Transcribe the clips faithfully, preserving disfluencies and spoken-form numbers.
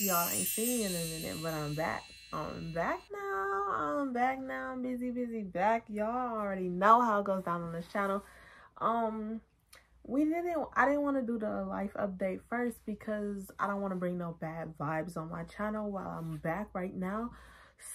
Y'all ain't seen me in a minute, but I'm back. I'm back now. I'm back now. I'm busy, busy back. Y'all already know how it goes down on this channel. Um, we didn't, I didn't want to do the life update first because I don't want to bring no bad vibes on my channel while I'm back right now.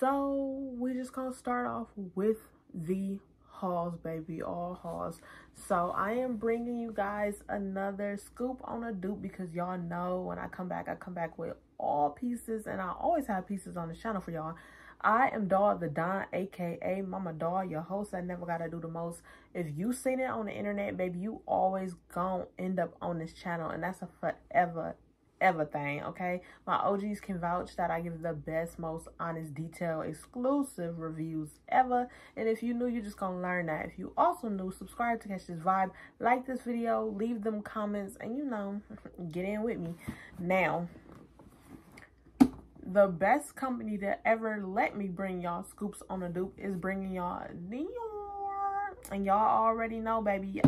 So we just gonna start off with the hauls, baby, all hauls. So I am bringing you guys another scoop on a dupe because y'all know when I come back, I come back with all pieces, and I always have pieces on the channel for y'all. I am Doll the Don, aka Mama Doll, your host that never gotta do the most. If you seen it on the internet, baby, you always gonna end up on this channel, and that's a forever everything, okay? My O Gs can vouch that I give the best, most honest, detailed, exclusive reviews ever. And if you new, you're just gonna learn that. If you also new, subscribe to catch this vibe, like this video, leave them comments, and you know, get in with me. Now, the best company that ever let me bring y'all scoops on a dupe is bringing y'all Dior. And y'all already know, baby,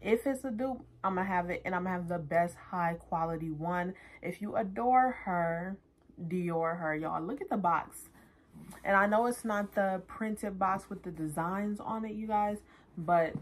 if it's a dupe, I'm gonna have it, and I'm gonna have the best high quality one. If you adore her, Dior her, y'all, look at the box. And I know it's not the printed box with the designs on it, you guys, but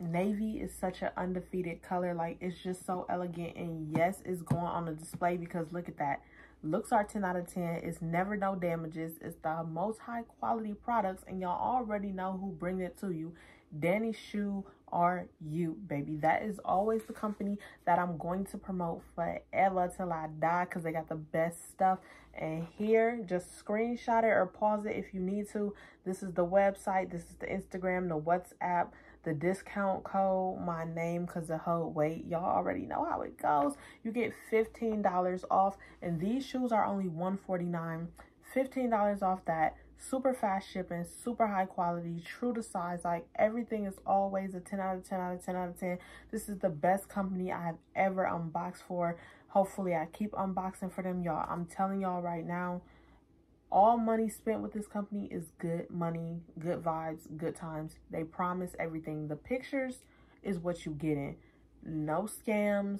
navy is such an undefeated color. Like, it's just so elegant, and yes, it's going on the display because look at that. Looks are ten out of ten. It's never no damages. It's the most high quality products, and y'all already know who bring it to you. Dandy Shoes R Us, baby. That is always the company that I'm going to promote forever till I die because they got the best stuff. And here, just screenshot it or pause it if you need to. This is the website. This is the Instagram, the WhatsApp, the discount code, my name, because the whole weight. Y'all already know how it goes. You get fifteen dollars off, and these shoes are only one forty-nine. fifteen dollars off that. Super fast shipping, super high quality, true to size. Like, everything is always a ten out of ten out of ten out of ten. This is the best company I have ever unboxed for. Hopefully I keep unboxing for them, y'all. I'm telling y'all right now, all money spent with this company is good money, good vibes, good times. They promise everything. The pictures is what you getting. No scams,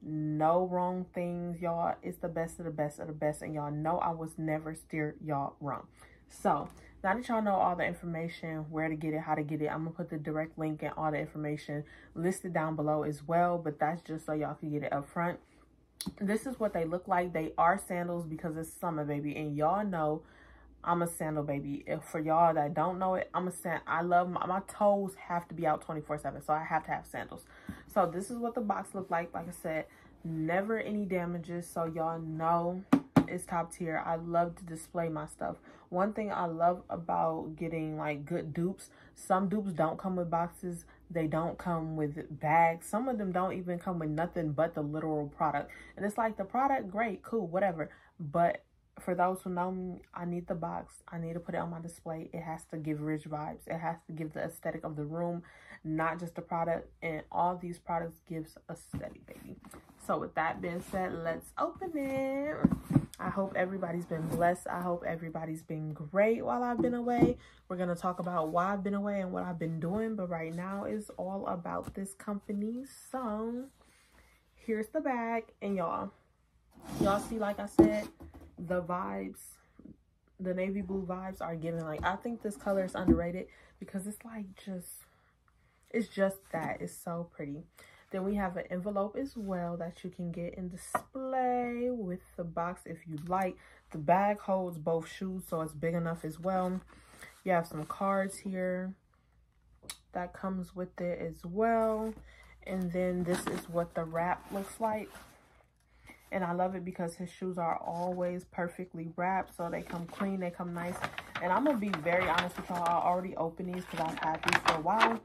no wrong things, y'all. It's the best of the best of the best, and y'all know I was never steered y'all wrong. So now that y'all know all the information, where to get it, how to get it, I'm gonna put the direct link and all the information listed down below as well, but that's just so y'all can get it up front. This is what they look like. They are sandals because it's summer, baby, and y'all know I'm a sandal baby. If for y'all that don't know it, I'm a sand. I love my, my toes have to be out twenty-four seven, so I have to have sandals. So this is what the box looked like. Like I said, never any damages, so y'all know it's top tier. I love to display my stuff. One thing I love about getting like good dupes, some dupes don't come with boxes, they don't come with bags, some of them don't even come with nothing but the literal product, and it's like the product, great, cool, whatever, but for those who know me, I need the box. I need to put it on my display. It has to give rich vibes. It has to give the aesthetic of the room, not just the product. And all these products gives aesthetic, baby. So with that being said, let's open it. I hope everybody's been blessed. I hope everybody's been great while I've been away. We're going to talk about why I've been away and what I've been doing. But right now it's all about this company. So here's the bag. And y'all, y'all see, like I said, the vibes, the navy blue vibes are given. Like, I think this color is underrated because it's like just, it's just that. It's so pretty. Then we have an envelope as well that you can get and display with the box if you like. The bag holds both shoes, so it's big enough as well. You have some cards here that comes with it as well. And then this is what the wrap looks like. And I love it because his shoes are always perfectly wrapped. So they come clean, they come nice. And I'm going to be very honest with y'all. I already opened these because I've had these for a while.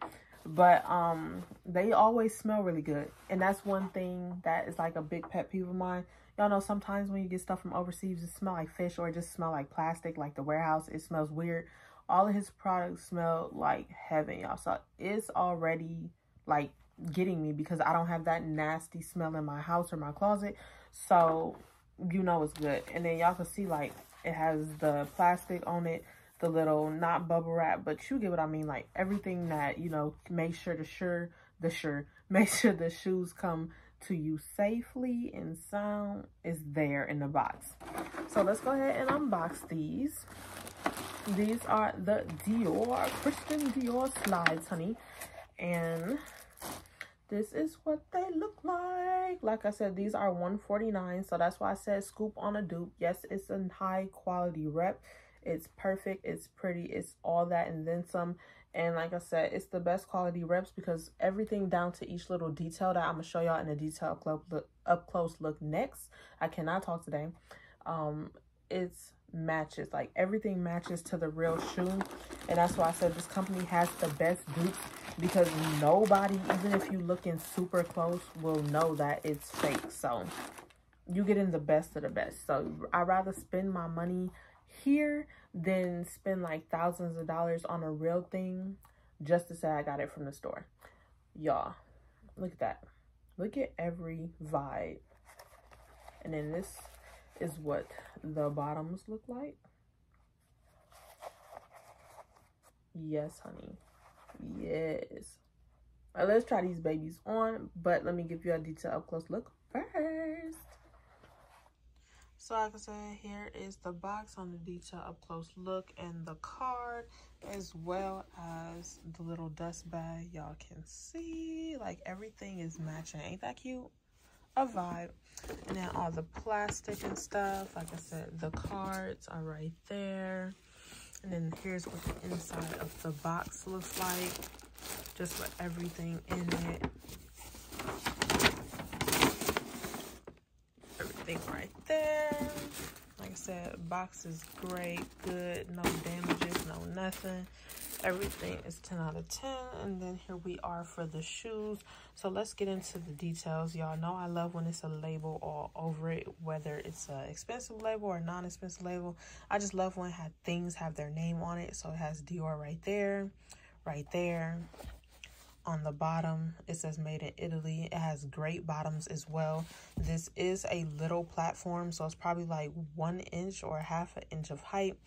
But um, they always smell really good. And that's one thing that is like a big pet peeve of mine. Y'all know sometimes when you get stuff from overseas, it smells like fish or it just smells like plastic, like the warehouse. It smells weird. All of his products smell like heaven, y'all. So it's already like getting me because I don't have that nasty smell in my house or my closet. So you know it's good. And then y'all can see like it has the plastic on it, the little not bubble wrap, but you get what I mean. Like everything that, you know, make sure the sure the sure make sure the shoes come to you safely and sound is there in the box. So let's go ahead and unbox these. These are the Dior, Christian Dior slides, honey. And this is what they look like. Like I said, these are one forty-nine. So that's why I said scoop on a dupe. Yes, it's a high quality rep. It's perfect. It's pretty. It's all that and then some. And like I said, it's the best quality reps because everything down to each little detail that I'm going to show y'all in a detailed up, look, up close look next. I cannot talk today. Um, it's matches. Like everything matches to the real shoe. And that's why I said this company has the best dupes because nobody, even if you looking super close, will know that it's fake. So you getting the best of the best. So I'd rather spend my money here then spend like thousands of dollars on a real thing just to say I got it from the store. Y'all, look at that. Look at every vibe. And then this is what the bottoms look like. Yes, honey. Yes. All right, let's try these babies on, but let me give you a detailed up close look first. So like I said, here is the box on the detail up close look and the card, as well as the little dust bag. Y'all can see like everything is matching. Ain't that cute? A vibe. And then all the plastic and stuff. Like I said, the cards are right there. And then here's what the inside of the box looks like. Just with everything in it. Thing right there. Like I said, box is great, good, no damages, no nothing. Everything is ten out of ten. And then here we are for the shoes. So let's get into the details. Y'all know I love when it's a label all over it, whether it's an expensive label or non-expensive label. I just love when have things have their name on it. So it has Dior right there, right there. On the bottom it says made in Italy. It has great bottoms as well. This is a little platform, so it's probably like one inch or half an inch of height.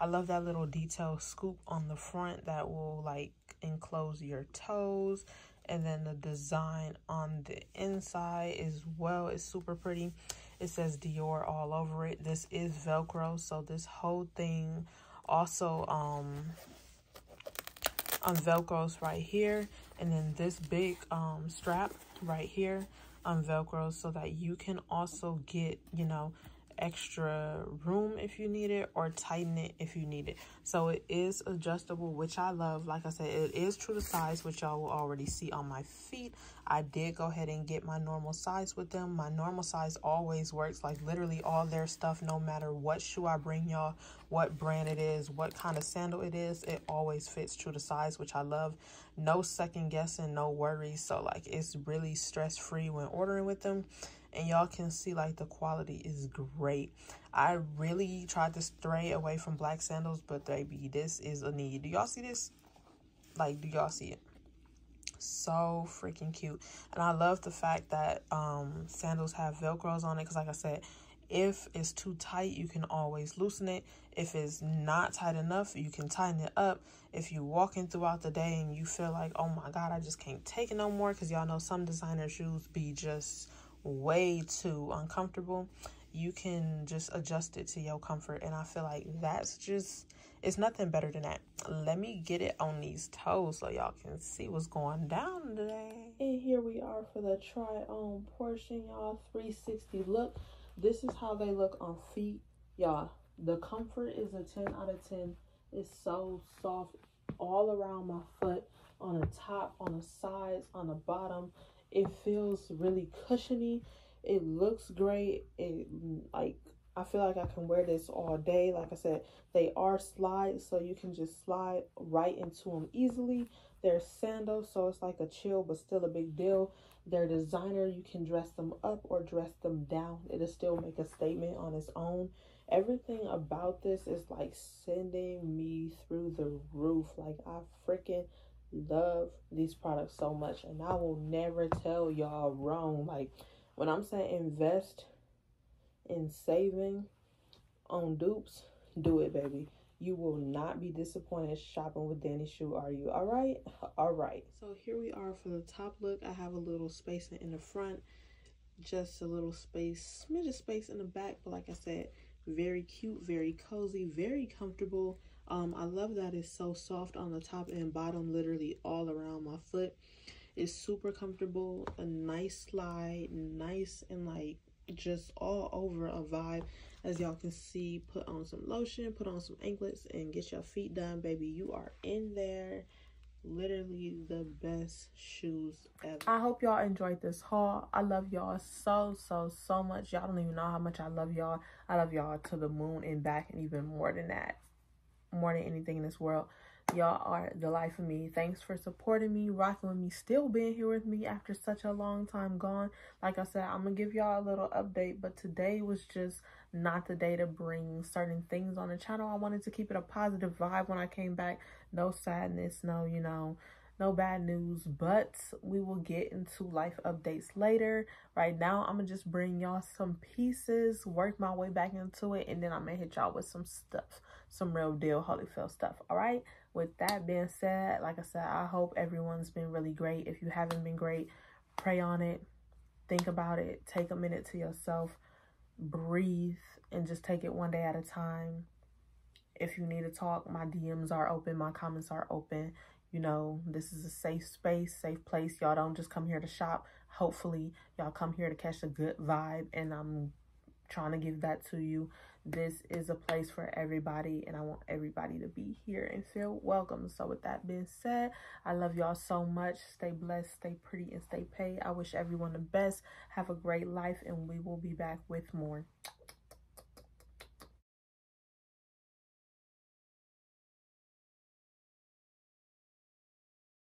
I love that little detail scoop on the front that will like enclose your toes, and then the design on the inside as well is super pretty. It says Dior all over it. This is Velcro, so this whole thing also um on Velcros right here, and then this big um strap right here on Velcros, so that you can also get, you know, extra room if you need it, or tighten it if you need it. So it is adjustable, which I love. Like I said, it is true to size, which y'all will already see on my feet. I did go ahead and get my normal size with them. My normal size always works, like literally all their stuff, no matter what shoe I bring y'all, what brand it is, what kind of sandal it is, it always fits true to size, which I love. No second guessing, no worries. So like it's really stress free when ordering with them. And y'all can see like the quality is great. I really tried to stray away from black sandals, but baby, this is a need. Do y'all see this? Like, do y'all see it? So freaking cute. And I love the fact that um sandals have Velcros on it, because like I said, if it's too tight, you can always loosen it. If it's not tight enough, you can tighten it up. If you're walking throughout the day and you feel like, oh my God, I just can't take it no more, because y'all know some designer shoes be just way too uncomfortable, you can just adjust it to your comfort. And I feel like that's just, it's nothing better than that. Let me get it on these toes so y'all can see what's going down today. And here we are for the try on portion, y'all. Three sixty look. This is how they look on feet, y'all. The comfort is a ten out of ten. It's so soft all around my foot, on the top, on the sides, on the bottom. It feels really cushiony. It looks great. It like, I feel like I can wear this all day. Like I said, they are slides, so you can just slide right into them easily. They're sandals, so it's like a chill but still a big deal. They're designer. You can dress them up or dress them down. It'll still make a statement on its own. Everything about this is like sending me through the roof. Like, I freaking love these products so much, and I will never tell y'all wrong. Like, when I'm saying invest in saving on dupes, do it, baby. You will not be disappointed shopping with Dandy Shoe, are you? All right, all right. So here we are for the top look. I have a little spacing in the front, just a little space, smidge of space in the back, but like I said, very cute, very cozy, very comfortable. Um, I love that it's so soft on the top and bottom, literally all around my foot. It's super comfortable, a nice slide, nice and like just all over a vibe. As y'all can see, put on some lotion, put on some anklets, and get your feet done, baby. You are in there. Literally the best shoes ever. I hope y'all enjoyed this haul. I love y'all so, so, so much. Y'all don't even know how much I love y'all. I love y'all to the moon and back, and even more than that. More than anything in this world. Y'all are the life of me. Thanks for supporting me, rocking with me, still being here with me after such a long time gone. Like I said, I'm gonna give y'all a little update, but today was just not the day to bring certain things on the channel. I wanted to keep it a positive vibe when I came back. No sadness, no, you know, no bad news, but we will get into life updates later. Right now, I'm gonna just bring y'all some pieces, work my way back into it, and then I'm gonna hit y'all with some stuff, some real deal Holyfield stuff, all right? With that being said, like I said, I hope everyone's been really great. If you haven't been great, pray on it, think about it, take a minute to yourself, breathe, and just take it one day at a time. If you need to talk, my D Ms are open, my comments are open. You know, this is a safe space, safe place. Y'all don't just come here to shop. Hopefully, y'all come here to catch a good vibe, and I'm trying to give that to you. This is a place for everybody, and I want everybody to be here and feel welcome. So with that being said, I love y'all so much. Stay blessed, stay pretty, and stay paid. I wish everyone the best. Have a great life, and we will be back with more.